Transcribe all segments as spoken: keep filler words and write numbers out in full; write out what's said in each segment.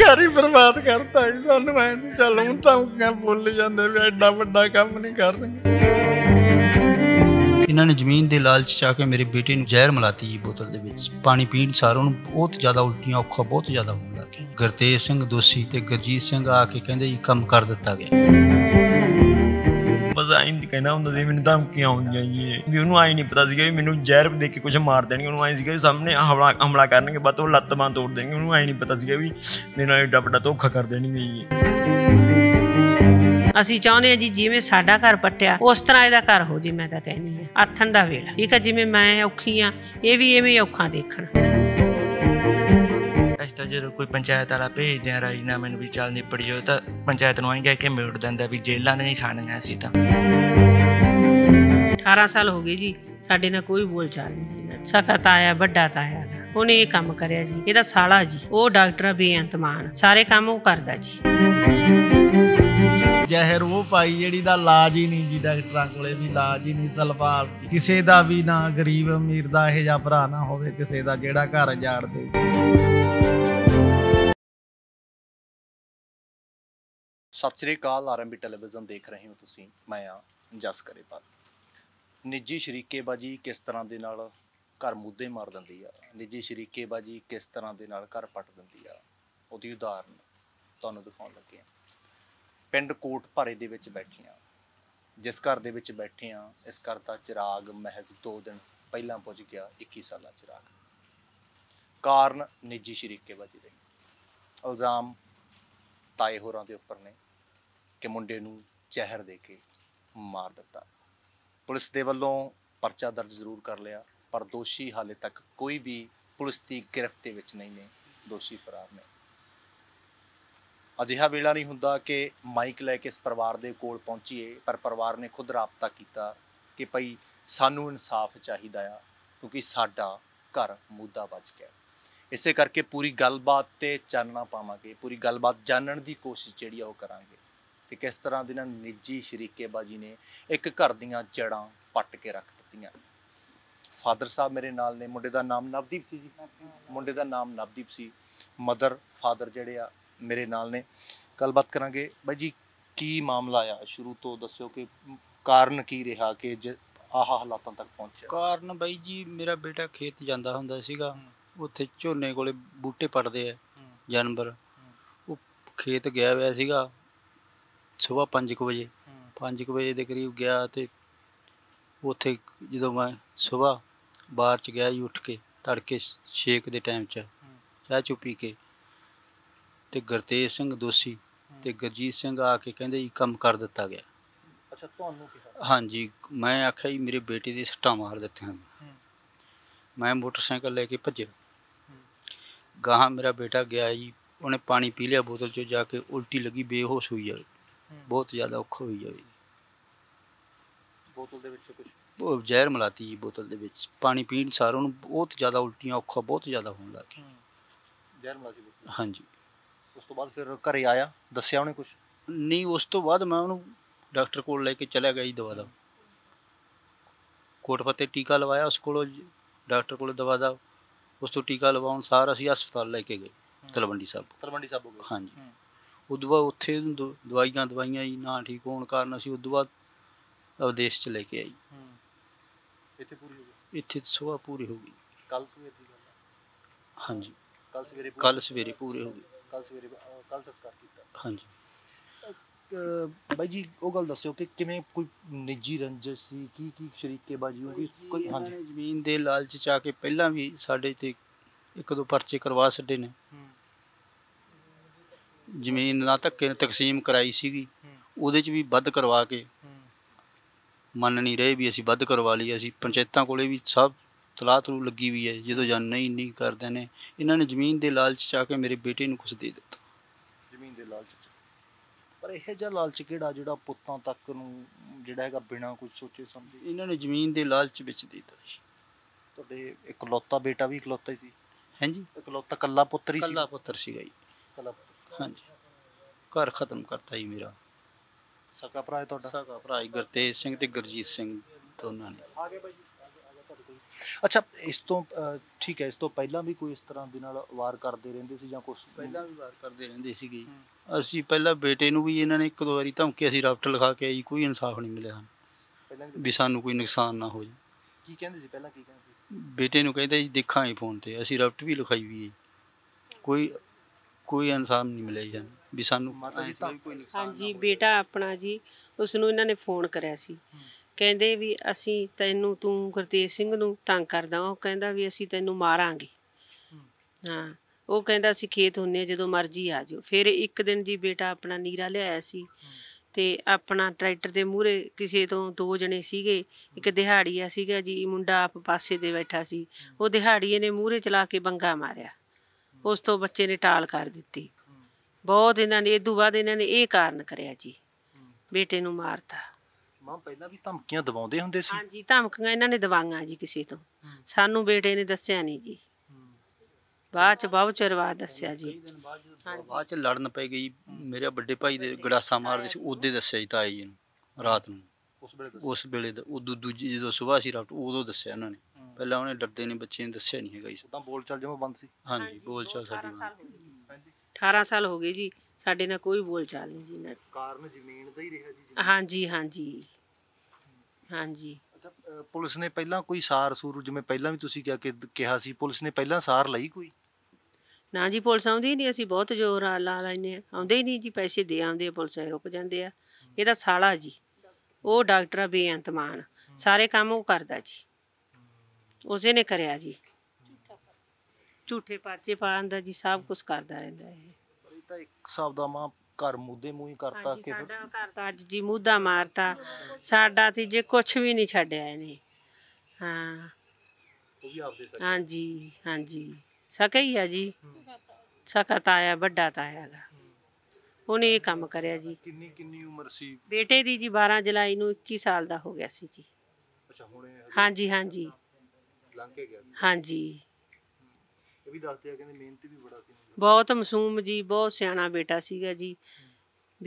घर ही बर्बाद करता है। सानू ऐ सी चल हुण तां बोली जांदे वी एडा वड्डा काम नहीं कर रहे। इन्हां ने जमीन दे लालच चा के मेरे बेटे नूं जहर मिलाती जी बोतल दे विच, पानी पीण सारों नूं बहुत ज़्यादा उल्टियां औखा बहुत ज़्यादा होण लग गया। गुरतेज सिंह दोशी ते गुरजीत सिंह आ के कहंदे जी कम कर दित्ता गया। मजाइन कहना होंगे जी मैंने धमकियां आउंदियां ये भी उन्होंने आई नहीं पता सी मैंने जहर दे के कुछ मार देंगे। उन्होंने आई सी सामने हमला हमला करने के बाद वो लत्त बांह तोड़ देंगे। उन्होंने आई नहीं पता सी भी मेरे नाल एडा वड्डा धोखा कर देणगे। ਅਸੀਂ ਚਾਹੁੰਦੇ ਹਾਂ ਜੀ ਜਿਵੇਂ ਸਾਡਾ ਘਰ ਪੱਟਿਆ ਉਸ ਤਰ੍ਹਾਂ ਇਹਦਾ ਘਰ ਹੋ ਜੇ। ਮੈਂ ਤਾਂ ਕਹਿੰਦੀ ਹਾਂ ਆਥਣ ਦਾ ਵੇਲਾ ਠੀਕ ਹੈ, ਜਿਵੇਂ ਮੈਂ ਔਖੀ ਹਾਂ ਇਹ ਵੀ ਐਵੇਂ ਔਖਾ ਦੇਖਣ। ਤਾਂ ਜਦੋਂ ਕੋਈ ਪੰਚਾਇਤ ਵਾਲਾ ਭੇਜਦੇ ਆ ਰਾਜੀਨਾਮੇ ਨੂੰ ਵੀ ਚੱਲ ਨਿਪਟ ਜਾਓ ਤਾਂ ਪੰਚਾਇਤ ਨੂੰ ਆਈ ਕਹਿ ਕੇ ਮਿਟ ਦਿੰਦਾ ਵੀ ਜੇਲਾਂ ਨਹੀਂ ਖਾਣੀਆਂ ਸੀ। ਤਾਂ ਅਠਾਰਾਂ ਸਾਲ ਹੋ ਗਏ ਜੀ ਸਾਡੇ ਨਾਲ ਕੋਈ ਬੋਲਚਾਲ ਨਹੀਂ ਸੀ। ਸਕਾ ਤਾਇਆ ਵੱਡਾ ਤਾਇਆ ਉਹਨੇ ਇਹ ਕੰਮ ਕਰਿਆ ਜੀ, ਇਹਦਾ ਸਾਲਾ ਜੀ ਉਹ ਡਾਕਟਰ ਬੇਅੰਤ ਮਾਨ ਸਾਰੇ ਕੰਮ ਉਹ ਕਰਦਾ ਜੀ। ਜ਼ਹਿਰ ਉਹ ਪਾਈ ਜਿਹੜੀ ਦਾ ਇਲਾਜ ਹੀ ਨਹੀਂ ਜੀ, ਡਾਕਟਰਾਂ ਕੋਲੇ ਵੀ ਇਲਾਜ ਹੀ ਨਹੀਂ। ਸਲਵਾਰ ਕਿਸੇ ਦਾ ਵੀ ਨਾ ਗਰੀਬ ਅਮੀਰ ਦਾ ਇਹ ਜਾਂ ਭਰਾ ਨਾ ਹੋਵੇ ਕਿਸੇ ਦਾ ਜਿਹੜਾ ਘਰ ਜਾੜ ਦੇ। सत श्री अकाल, आरएमबी टेलीविज़न देख रहे हो तुसीं, मैं हाँ जस ग्रेवाल। निजी शरीकेबाजी किस तरह के नाल घर मुद्दे मार दिंदी आ, निजी शरीकेबाजी किस तरह के नाल घर पट दिंदी आ, उहदी उदाहरण तुहानूं दिखाउण लगे। पिंड कोटभारे दे विच बैठे हाँ, जिस घर दे विच बैठे हाँ इस घर दा चिराग महज दो दिन पहलां पुज गया इक्की साला चिराग। कारण निजी शरीकेबाजी रही। इल्ज़ाम ताए होरां दे उपर ने कि मुंडे नूं जहर दे के मार दिता। पुलिस दे वल्लों परचा दर्ज जरूर कर लिया पर दोषी हाले तक कोई भी पुलिस की गिरफ्त विच नहीं ने, दोषी फरार ने। अजिहा वेला नहीं हुंदा कि माइक लैके इस परिवार दे कोल पहुंचीए पर परिवार ने खुद राबता कीता कि भाई सानू इंसाफ चाहीदा आ क्योंकि साडा घर मुद्दा बच गया। इसे करके पूरी गलबात ते चानना पावांगे, पूरी गलबात जानण दी कोशिश जिहड़ी आ ओह करांगे ते किस तरह दे नाल निजी शरीकेबाजी ने एक घर दीआं जड़ां पट्ट के रख दित्तियां। फादर साहब मेरे नाल ने, मुंडे दा नाम नवदीप सी जी, मुंडे दा नाम नवदीप सी। मदर फादर जिहड़े आ मेरे नाल ने, गलबात करांगे। भाई जी की मामला आ, शुरू तो दस्सो कि कारण की रहा कि ज आह हालातां तक पहुंचे। कारण भाई जी मेरा बेटा खेत जांदा हुंदा सीगा, उत्थे झोने कोले बूटे पड़दे आ जानवर, वो खेत गया होया सीगा। सुबह पाँच एक बजे पाँच एक बजे के करीब गया तो उत्थे जो मैं सुबह बाहर च गया जी, उठ के तड़के छे के टाइम च चाह चू पी के ते गुरतेज सिंह दोशी ते गुरजीत सिंह आके कहंदे जी कम कर दिता गया। अच्छा, तुहानूं किहा? हाँ जी, मैं आख्या जी मेरे बेटे दी सट्टा मार दित्तियां। मैं मोटरसाइकिल लैके भज्या, गाह मेरा बेटा गया जी, उन्हें पानी पी लिया बोतल चो जाके, उल्टी लगी बेहोश हुई है, बहुत ज़्यादा औखा हुई जाएगी। बोतल दे विच कुछ वो जहर मिलाती जी बोतल दे विच, पानी पीण सारों नूं बहुत ज़्यादा उल्टियां औखा बहुत ज़्यादा होण लग गया। जहर मिलाती बोतल? हाँ जी। उस तो बाद फिर घरे आया, दस्सिया उन्हें कुछ नहीं? उस तो बाद मैं उन्होंने डॉक्टर कोल लैके चलिया गया जी, दवा दा कोटफते टीका लवाया उस कोलों, डॉक्टर कोल दवा दा। उस तो टीका लवाउण सार असीं हस्पताल लैके गए तलवंडी साहिब। तलवंडी साहिब हो गए? हाँ जी। उदों बाद उत्थे दवाइयां दवाइयां जी ना ठीक होने कारण असीं उदों बाद अवदेश च लेके आई। इत्थे पूरी हो गई? इत्थे सुबह पूरी हो गई। कल सवेरे दी गल है? हाँ जी, कल सवेरे कल सवेरे पूरी हो गई। कल सवेरे कल संस्कार कीता? हाँ जी। भाई जी वो गल दस्सो कि किवें कोई निजी रंजिश सी की की शरीकेबाजी होगी कोई? हाँ जी, जमीन दे लालच च आके पहलां भी साडे ते एक दो परचे करवा छड्डे ने। जमीन ना धक्के तकसीम कराई सीगी, उहदे च भी वध करवा के मन नहीं रहे भी असी वध करवा ली। असी पंचायतां कोले भी सब तलाह तलू लगी हुई है, जो जान नहीं नहीं करते हैं। इन्होंने जमीन के लालच च आके मेरे बेटे ने कुछ दे दिता। जमीन के लालच पर यह जहा लालच किहड़ा जिहड़ा पुत्तां तक नूं जिहड़ा हैगा बिना कुछ सोचे समझे इन्होंने जमीन के लालच विच दे दिता। तुहाडे इकलौता बेटा भी इकलौता ही सी? हां जी, इकलौता कल्ला पुत्तर ही सी। कल्ला पुत्तर सीगा जी, कल्ला। हाँ जी, घर खत्म करता जी मेरा। सका भरा है तुहाडा? सका भरा गुरतेज सिंह ते गुरजीत सिंह दोनों ने। ਬਿਲਕੁਲ अच्छा इस तो ठीक है इस तो पहला भी कोई इस तरह ਦੇ ਨਾਲ ਵਾਰ ਕਰਦੇ ਰਹਿੰਦੇ ਸੀ ਜਾਂ ਕੁਝ ਪਹਿਲਾਂ ਵੀ ਵਾਰ ਕਰਦੇ ਰਹਿੰਦੇ ਸੀਗੇ ਅਸੀਂ ਪਹਿਲਾਂ बेटे ਨੂੰ भी ਇਹਨਾਂ ਨੇ ਇੱਕ ਦੋ ਵਾਰੀ ਧਮਕੀ ਅਸੀਂ ਰਾਫਟ ਲਿਖਾ ਕੇ ਆਈ ਕੋਈ ਇਨਸਾਫ नहीं मिले ਪਹਿਲਾਂ ਵੀ ਸਾਨੂੰ ਕੋਈ ਨੁਕਸਾਨ ਨਾ ਹੋ ਜੀ ਕੀ ਕਹਿੰਦੇ ਸੀ ਪਹਿਲਾਂ ਕੀ ਕਹਿੰਦੇ ਸੀ बेटे ਨੂੰ ਕਹਿੰਦੇ ਜੀ ਦੇਖਾਂਗੇ फोन ਤੇ ਅਸੀਂ ਰਾਫਟ भी ਲਿਖਾਈ ਵੀ कोई कोई इंसान नहीं मिले जी भी सानू हाँ जी बेटा अपना जी उसनू इन्हां ने फोन कराया सी कहंदे भी असी तैनू तू गुरतेज सिंह नू तंग करदा ओह कहंदा भी असी तैनू मारांगे हाँ ओह कहंदा असी खेत हुन्ने जदों मर्जी आ जाओ। फिर एक दिन जी बेटा अपना नीरा लिआया सी ते अपना ट्रैक्टर दे मूहरे किसी तो दो जने सीगे एक दिहाड़ीआ सीगा जी मुंडा आप पासे दे बैठा सी ओह दिहाड़ीए ने मूहरे चला के बंगा मारिया उस तो बच्चे ने टाल कर दी बहुत इन्होंने इदू बाद इन्होंने ये कारण कराया जी बेटे नूं मारता। मां पहला भी धमकियां दवाउंदे हुंदे सी हां जी धमकियां इन्हों ने दवाइयां जी किसी तो सानू बेटे ने दस्या नहीं जी बाद च बहुत चिर बाद दस्या जी बाद च लड़न पै गई मेरे बड़े भाई दे गड़ासा मारदे सी उदे दस्या जी ताई जी नूं रात नूं उस वेले उस वेले उदू दूजी जदों सुबह सी रात उदों दस्या इन्हों ने ਪਹਿਲਾਂ ਉਹਨੇ ਡਰਦੇ ਨੇ ਬੱਚੇ ਨੇ ਦੱਸਿਆ ਨਹੀਂ ਹੈਗਾ ਇਸ ਤਾਂ ਬੋਲਚਾਲ ਜਮਾ ਬੰਦ ਸੀ ਹਾਂਜੀ ਬੋਲਚਾਲ ਸਾਡੀ ਅਠਾਰਾਂ ਸਾਲ ਹੋ ਗਏ ਜੀ ਸਾਡੇ ਨਾਲ ਕੋਈ ਬੋਲਚਾਲ ਨਹੀਂ ਜੀ ਨਾ ਕਾਰਨ ਜ਼ਮੀਨ ਦਾ ਹੀ ਰਿਹਾ ਜੀ ਹਾਂਜੀ ਹਾਂਜੀ ਹਾਂਜੀ ਅੱਛਾ ਪੁਲਿਸ ਨੇ ਪਹਿਲਾਂ ਕੋਈ ਸਾਰ ਸੂਰ ਜਿਵੇਂ ਪਹਿਲਾਂ ਵੀ ਤੁਸੀਂ ਕਿਹਾ ਕਿ ਕਿਹਾ ਸੀ ਪੁਲਿਸ ਨੇ ਪਹਿਲਾਂ ਸਾਰ ਲਈ ਕੋਈ ਨਾ ਜੀ ਪੁਲਿਸ ਆਉਂਦੀ ਨਹੀਂ ਅਸੀਂ ਬਹੁਤ ਜ਼ੋਰ ਲਾ ਲੈਨੇ ਆਉਂਦੇ ਹੀ ਨਹੀਂ ਜੀ ਪੈਸੇ ਦੇ ਆਉਂਦੇ ਪੁਲਿਸ ਐ ਰੁਕ ਜਾਂਦੇ ਆ ਇਹਦਾ ਸਾਲਾ ਜੀ ਉਹ ਡਾਕਟਰ ਆ ਬੇਅੰਤ ਮਾਨ ਸਾਰੇ ਕੰਮ ਉਹ ਕਰਦਾ ਜੀ उसे ने कराया जी झूठे पर्चे पांदा जी सब कुछ करता रहता है तो एक हिसाब दा मां घर मुद्दे मुंह ही करता के साडा घर दा अज जी मुद्दा मारता साडा ते जे कुछ भी नहीं छड्या इने हां ओ भी आपदे सके हां जी हां जी सके ही है जी सका ताया बड़ा ताया गा ओने ये काम करया जी कितनी कितनी उम्र सी बेटे दी जी बारह जुलाई नु इक्कीस साल दा हो गया सी जी अच्छा हुणे हां जी हां जी हाँ जी भी बड़ा बहुत मासूम जी बहुत सियाना बेटा सीगा जी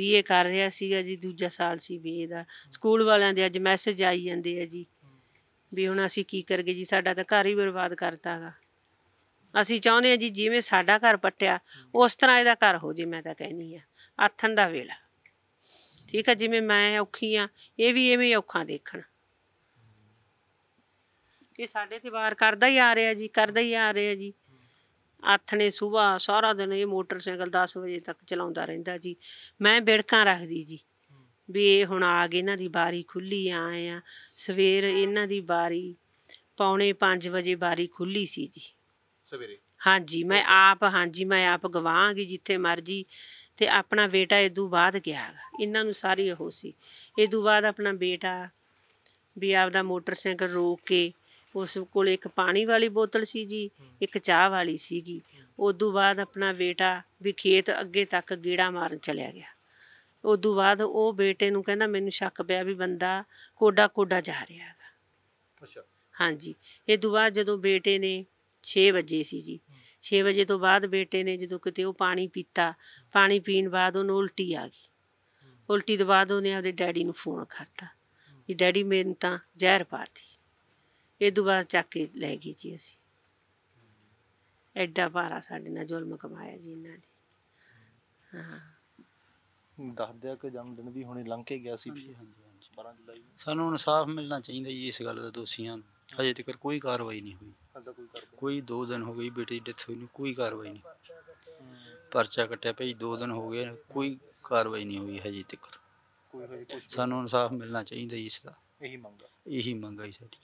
बी ए कर रहा सीगा जी दूजा साल सी बी ए दा स्कूल वालों के अज मैसेज आई जाते हैं जी भी हुण असी की करगे जी साडा तां घर ही बर्बाद करता गा असी चाहुंदे जी जिवें साडा घर पट्टिया उस तरह इहदा घर हो जे मैं तां कहनी आ आथण दा वेला ठीक है जिवें मैं औखी आ इह वी इवें औखा देखण ये साढ़े ते वार करदा ही आ रहा जी करदा ही आ रहा जी आथने सुबह सारा दिन ये मोटरसाइकिल दस बजे तक चलाउंदा रहिंदा जी मैं बिड़कां रखदी जी भी हुण आ गए इन्हां दी बारी खुली आए आ सवेर इन्हां दी बारी पौने पाँच बजे बारी खुली सी जी सवेरे हाँ जी मैं आप हाँ जी मैं आप गवांगी जिथे मर्जी ते अपना बेटा इदू बाद गया इन्हां नूं सारी ओह सी इदू बाद अपना बेटा भी आपदा मोटरसाइकिल रोक के उस कोल एक पानी वाली बोतल सी जी एक चाह वाली सीगी उदू बाद अपना बेटा भी खेत अगे तक गेड़ा मारन चलिया गया उदू बाद वो बेटे नूं कहंदा मैनूं शक पिया भी बंदा कोडा कोडा जा रहा है हाँ जी इदू बाद जदों बेटे ने छे बजे सी जी छे बजे तो बाद बेटे ने जदों किते वो पानी पीता पानी पीण बाद उन्हें उल्टी आ गई उल्टी तो बाद उन्हें आपदे डैडी नूं फोन करता कि डैडी मैनूं तां जहर पाती ਇਹ ਦੁਬਾਰਾ ਚੱਕ ਕੇ ਲੈ ਗਈ ਜੀ ਅਸੀਂ ਐਡਾ ਭਾਰਾ ਸਾਡੇ ਨਾਲ ਜ਼ੁਲਮ ਕਮਾਇਆ ਜੀ ਇਹਨਾਂ ਨੇ ਹਾਂ ਦੱਸਦਿਆ ਕਿ ਜਨਮ ਦਿਨ ਵੀ ਹੁਣੇ ਲੰਘ ਕੇ ਗਿਆ ਸੀ ਹਾਂਜੀ ਹਾਂਜੀ ਬਾਰਾਂ ਜੁਲਾਈ ਸਾਨੂੰ ਇਨਸਾਫ ਮਿਲਣਾ ਚਾਹੀਦਾ ਜੀ ਇਸ ਗੱਲ ਦਾ ਦੋਸ਼ੀਆਂ ਨੂੰ ਹਜੇ ਤੱਕ ਕੋਈ ਕਾਰਵਾਈ ਨਹੀਂ ਹੋਈ ਹਜੇ ਕੋਈ ਕਾਰਵਾਈ ਕੋਈ ਦੋ ਦਿਨ ਹੋ ਗਈ ਬੇਟੇ ਦੀ ਡੈਥ ਹੋਈ ਨੂੰ ਕੋਈ ਕਾਰਵਾਈ ਨਹੀਂ ਪਰਚਾ ਕੱਟਿਆ ਭਾਈ ਦੋ ਦਿਨ ਹੋ ਗਏ ਕੋਈ ਕਾਰਵਾਈ ਨਹੀਂ ਹੋਈ ਹਜੇ ਤੱਕ ਕੋਈ ਹਜੇ ਕੁਝ ਸਾਨੂੰ ਇਨਸਾਫ ਮਿਲਣਾ ਚਾਹੀਦਾ ਇਸ ਦਾ ਇਹੀ ਮੰਗ ਇਹੀ ਮੰਗ ਹੈ ਸਾਡੀ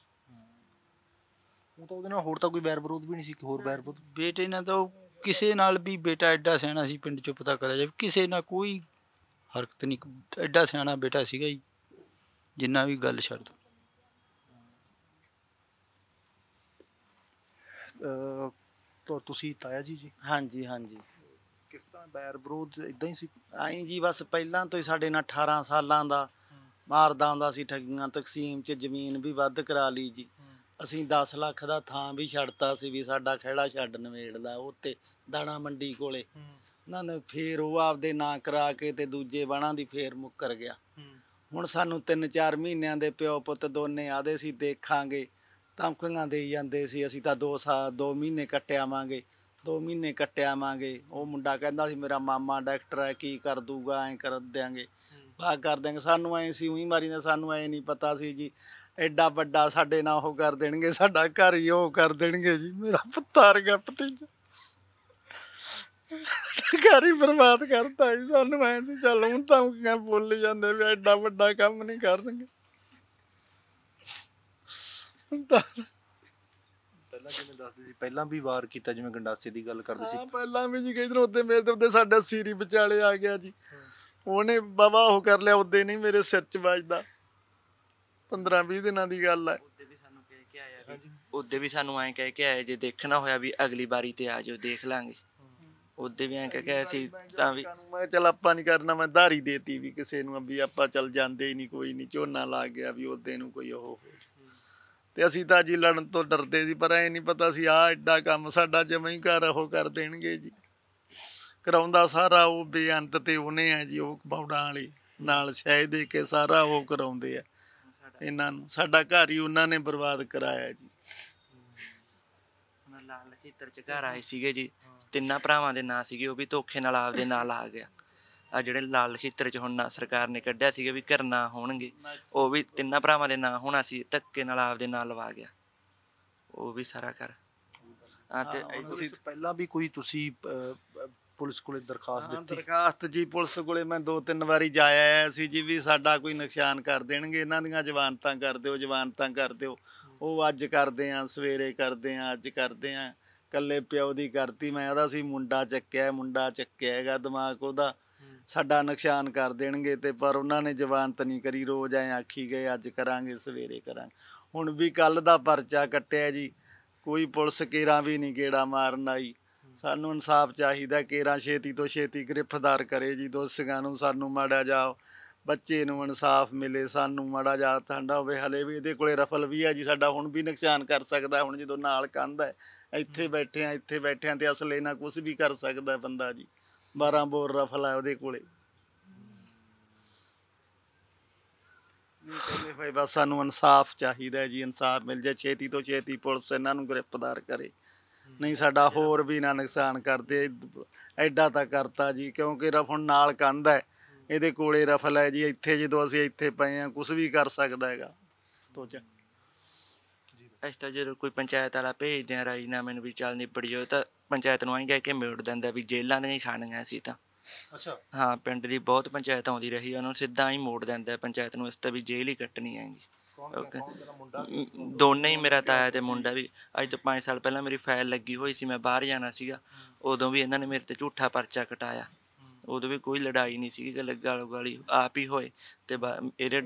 ਉਹ ਤਾਂ ਉਹਦੇ ਨਾਲ ਹੋਰ ਤਾਂ ਕੋਈ ਵੈਰ ਵਿਰੋਧ ਵੀ ਨਹੀਂ ਸੀ ਕਿ ਹੋਰ ਵੈਰ ਵਿਰੋਧ ਬੇਟੇ ਨਾਲ ਤਾਂ ਕਿਸੇ ਨਾਲ ਵੀ ਬੇਟਾ ਐਡਾ ਸਿਆਣਾ ਸੀ ਪਿੰਡ ਚੋਂ ਪਤਾ ਕਰਿਆ ਜਾਵੇ ਕਿਸੇ ਨਾਲ ਕੋਈ ਹਰਕਤ ਨਹੀਂ ਐਡਾ ਸਿਆਣਾ ਬੇਟਾ ਸੀਗਾ ਜੀ ਜਿੰਨਾ ਵੀ ਗੱਲ ਛੱਡ ਦੋ ਤਾਂ ਤੁਸੀਂ ਤਾਇਆ ਜੀ ਜੀ ਹਾਂਜੀ ਹਾਂਜੀ ਕਿਸ ਤਰ੍ਹਾਂ ਵੈਰ ਵਿਰੋਧ ਇਦਾਂ ਹੀ ਸੀ ਆਈ ਜੀ ਬਸ ਪਹਿਲਾਂ ਤੋਂ ਹੀ ਸਾਡੇ ਨਾਲ ਅਠਾਰਾਂ ਸਾਲਾਂ ਦਾ ਮਾਰਦਾ ਆਉਂਦਾ ਸੀ ਠੱਗੀਆਂ ਤਕਸੀਮ 'ਚ ਜ਼ਮੀਨ ਵੀ ਵੱਧ ਕਰਾ ਲਈ ਜੀ ਅਸੀਂ दस ਲੱਖ ਦਾ ਥਾਂ ਵੀ ਛੱਡਤਾ ਸੀ ਵੀ ਸਾਡਾ ਖੇੜਾ ਛੱਡ ਨਵੇੜਦਾ ਉੱਤੇ ਦਾਣਾ ਮੰਡੀ ਕੋਲੇ ਉਹਨਾਂ ਨੇ ਫੇਰ ਉਹ ਆਪਦੇ ਨਾਂ ਕਰਾ ਕੇ ਤੇ ਦੂਜੇ ਬਾਣਾ ਦੀ ਫੇਰ ਮੁੱਕਰ ਗਿਆ ਹੁਣ ਸਾਨੂੰ ਤਿੰਨ ਚਾਰ ਮਹੀਨਿਆਂ ਦੇ ਪਿਓ ਪੁੱਤ ਦੋਨੇ ਆਦੇ ਸੀ ਦੇਖਾਂਗੇ ਧਮਕੀਆਂ ਦੇਈ ਜਾਂਦੇ ਸੀ। ਅਸੀਂ ਤਾਂ ਦੋ ਸਾਲ ਦੋ ਮਹੀਨੇ ਕੱਟੇ ਆਵਾਂਗੇ ਦੋ ਮਹੀਨੇ ਕੱਟੇ ਆਵਾਂਗੇ। ਉਹ ਮੁੰਡਾ ਕਹਿੰਦਾ ਸੀ ਮੇਰਾ ਮਾਮਾ ਡਾਕਟਰ ਹੈ ਕੀ ਕਰ ਦੂਗਾ, ਐਂ ਕਰ ਦਿਆਂਗੇ ਬਾਹ ਕਰ ਦਿਆਂਗੇ। ਸਾਨੂੰ ਐਂ ਸੀ ਉਹੀ ਮਾਰੀ ਨੇ, ਸਾਨੂੰ ਐਂ ਨਹੀਂ ਪਤਾ ਸੀ ਜੀ ਐਡਾ ਵੱਡਾ ਸਾਡੇ ਨਾਲ ਉਹ ਕਰ ਦੇਣਗੇ, ਸਾਡਾ ਘਰ ਹੀ ਉਹ ਕਰ ਦੇਣਗੇ ਜੀ। ਮੇਰਾ ਪੁੱਤਾਰ ਗਿਆ ਭਤੀਜਾ ਘਰ ਹੀ ਬਰਬਾਦ ਕਰਤਾ ਜੀ। ਸਾਨੂੰ ਐਂ ਸੀ ਚੱਲ ਹੁਣ ਧਮਕੀਆਂ ਬੋਲੀ ਜਾਂਦੇ ਵੀ ਐਡਾ ਵੱਡਾ ਕੰਮ ਨਹੀਂ ਕਰਨਗੇ। पहला भी वार किया जिवें गंडासे दी गल करदे सी, पहला भी जी किधर उदे मेरे उदे साडा सीरी विचाले आ गया जी। ओहने बाबा ओ कर लिया उदे नहीं मेरे सिर च वजदा। पंद्रह बीस दिनां दी गल है। उदे भी सानू कह के आया जी, उदे भी सानू ऐ कह के आया जे देखना होया भी अगली बारी ते आ जाओ देख लांगे। उदे भी ऐ कह के आया सी तां भी मैं चल आपां नहीं करना, मैं धारी देती भी किसे नूं भी आपां चल जांदे ही नहीं, कोई नहीं झोना ला गया भी उदे नूं कोई ओ ते असीं तां जी लड़न तो डरदे सी, पर ऐ नहीं पता सी आ एड्डा काम साडा जमें ही घर ओह कर देणगे जी। कराउंदा सारा ओह बेअंत ते उहने आ जी, ओह कबाउडां वाले नाल छाए दे के सारा ओह कराउंदे आ इन्हां नूं। साडा घर ही उहनां ने बर्बाद कराया जी। हुण लाल खेतर च घर आए सीगे जी, तिन्नां भरावां दे नां सीगे, ओह भी धोखे नाल आपदे नाल आ गया। आ जिहड़े लाल खेतर च हुण सरकार ने कड्ढिया सीगा भी घर ना होणगे, वो भी तिन्नां भरावां दे ना होणा सी, धक्के नाल आपदे नाल लवा गया वो भी सारा घर। हां ते तुसीं पहला भी कोई तुसीं पुलिस कोले दरखास्त दित्ती? दरखास्त जी पुलिस कोले मैं दो तीन वारी जाया आया सी जी भी साडा कोई नुकसान कर देणगे, इन्हां दीआं जवानतां कर दिओ जवानतां कर दिओ। ओह अज करदे आ सवेरे करदे आ अज करदे आ, कल्ले प्यो दी करती। मैं आदा सी मुंडा चक्किया मुंडा चक्किया हैगा, दिमाग ओहदा साडा नुकसान कर देणगे ते पर उन्होंने जवानत नहीं करी। रोज़ ऐ आखी गए अज करांगे सवेरे करांगे। हुण भी कल दा परचा कट्टिया जी, कोई पुलिस केरा भी नहीं गेड़ा मारन आई। सानू इंसाफ चाहीदा, केरा छेती तो छेती गिरफ्तार करे जी दोषियां नूं। सानू माड़ा जा बच्चे नूं इंसाफ मिले, सानू माड़ा जा ठंडा होवे। हले भी इहदे कोले रफल भी है जी, साडा हुण भी नुकसान कर सकदा। हुण जदों नाल कंध है इत्थे बैठे आ इत्थे बैठे आ ते असले नाल कुछ भी कर सकदा बंदा जी। बारह बोर रफल है उहदे कोले। भाई बस सानू इंसाफ चाहिए जी, इंसाफ मिल जाए छेती तो छेती, पुलिस इन्हां नूं गिरफ्तार करे, नहीं साडा होर भी ना नुकसान करते। एडा तां करता जी, क्योंकि रफल नाल कंध है इहदे कोले रफल है जी। इत्थे जदों असीं इत्थे पए आ कुछ भी कर सकदा हैगा। तो च अस तां जदों कोई पंचायत वाला भेजदे आ राजीनामे नूं भी चल निबड़ जाओ, तां पंचायत नूं कह के मोड़ दिंदा भी जेलां नहीं खाणियां सी तां। अच्छा हाँ, पिंड की बहुत पंचायत आती रही, उन्होंने सीधा ही मोड़ देंदा पंचायत में, इस तभी जेल ही कट्टनी है। दोनों ही मेरा ताया तो मुंडा भी। अज तो पाँच साल पहले मेरी फाइल लगी हुई सी, मैं बाहर जाना सीगा, उदों भी इन्होंने मेरे ते झूठा परचा कटाया। उदों भी कोई लड़ाई नहीं सी, गल गालो गाली आप ही होए ते इहदे